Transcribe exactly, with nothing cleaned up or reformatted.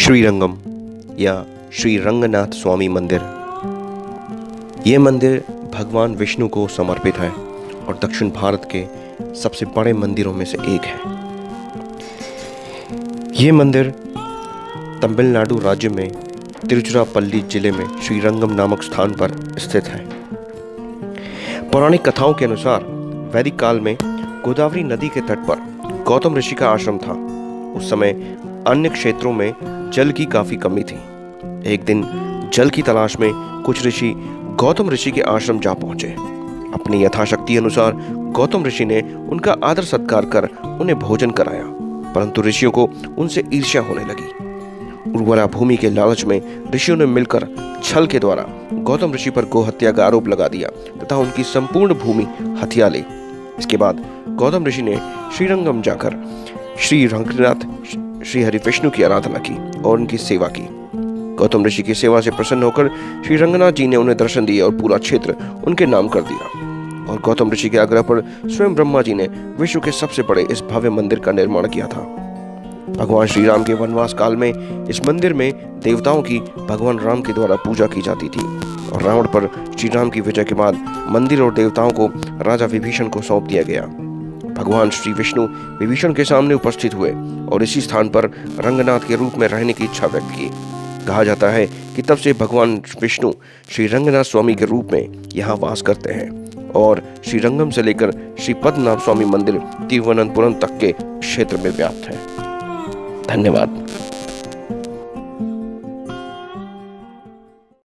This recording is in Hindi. श्रीरंगम या श्री रंगनाथ स्वामी मंदिर। ये मंदिर भगवान विष्णु को समर्पित है और दक्षिण भारत के सबसे बड़े मंदिरों में से एक है। ये मंदिर तमिलनाडु राज्य में तिरुचिरापल्ली जिले में श्रीरंगम नामक स्थान पर स्थित है। पौराणिक कथाओं के अनुसार वैदिक काल में गोदावरी नदी के तट पर गौतम ऋषि का आश्रम था। उस समय अन्य क्षेत्रों में जल की काफ़ी कमी थी। एक दिन जल की तलाश में कुछ ऋषि गौतम ऋषि के आश्रम जा पहुंचे। अपनी यथाशक्ति अनुसार गौतम ऋषि ने उनका आदर सत्कार कर उन्हें भोजन कराया, परंतु ऋषियों को उनसे ईर्ष्या होने लगी। उर्वरा भूमि के लालच में ऋषियों ने मिलकर छल के द्वारा गौतम ऋषि पर गोहत्या का आरोप लगा दिया तथा उनकी संपूर्ण भूमि हथिया ली। इसके बाद गौतम ऋषि ने श्रीरंगम जाकर श्री रंगनाथ श्री हरि विष्णु की आराधना की और उनकी सेवा की। गौतम ऋषि की सेवा से प्रसन्न होकर श्री रंगनाथ जी ने उन्हें दर्शन दिए और पूरा क्षेत्र उनके नाम कर दिया। और गौतम ऋषि के आग्रह पर स्वयं ब्रह्मा जी ने विश्व के सबसे बड़े इस भव्य मंदिर का निर्माण किया था। भगवान श्री राम के वनवास काल में इस मंदिर में देवताओं की भगवान राम के द्वारा पूजा की जाती थी और रावण पर श्री राम की विजय के बाद मंदिर और देवताओं को राजा विभीषण को सौंप दिया गया। भगवान श्री विष्णु विभीषण के सामने उपस्थित हुए और इसी स्थान पर रंगनाथ के रूप में रहने की इच्छा व्यक्त की। कहा जाता है कि तब से भगवान विष्णु श्री रंगनाथ स्वामी के रूप में यहाँ वास करते हैं और श्रीरंगम से लेकर श्री पद्मनाथ स्वामी मंदिर तिरुवनंतपुरम तक के क्षेत्र में व्याप्त है। धन्यवाद।